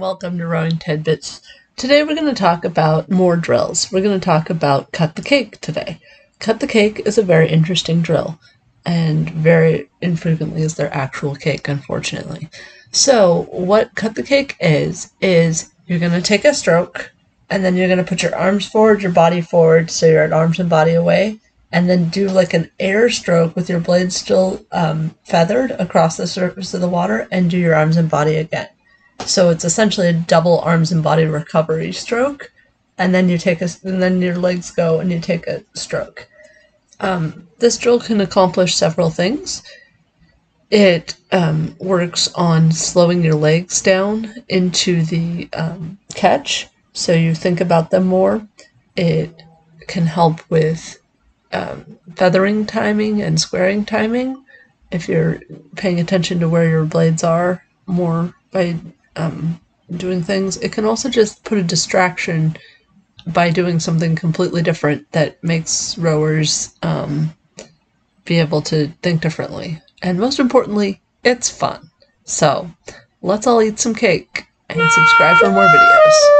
Welcome to Rowing Tidbits. Today we're going to talk about more drills. We're going to talk about Cut the Cake today. Cut the Cake is a very interesting drill, and very infrequently is there actual cake, unfortunately. So what Cut the Cake is you're going to take a stroke, and then you're going to put your arms forward, your body forward, so you're at arms and body away, and then do like an air stroke with your blade still feathered across the surface of the water, and do your arms and body again. So it's essentially a double arms and body recovery stroke, and then then your legs go and you take a stroke. This drill can accomplish several things. It works on slowing your legs down into the catch, so you think about them more. It can help with feathering timing and squaring timing if you're paying attention to where your blades are more by doing things. It can also just put a distraction by doing something completely different that makes rowers be able to think differently. And most importantly, it's fun. So let's all eat some cake and subscribe for more videos.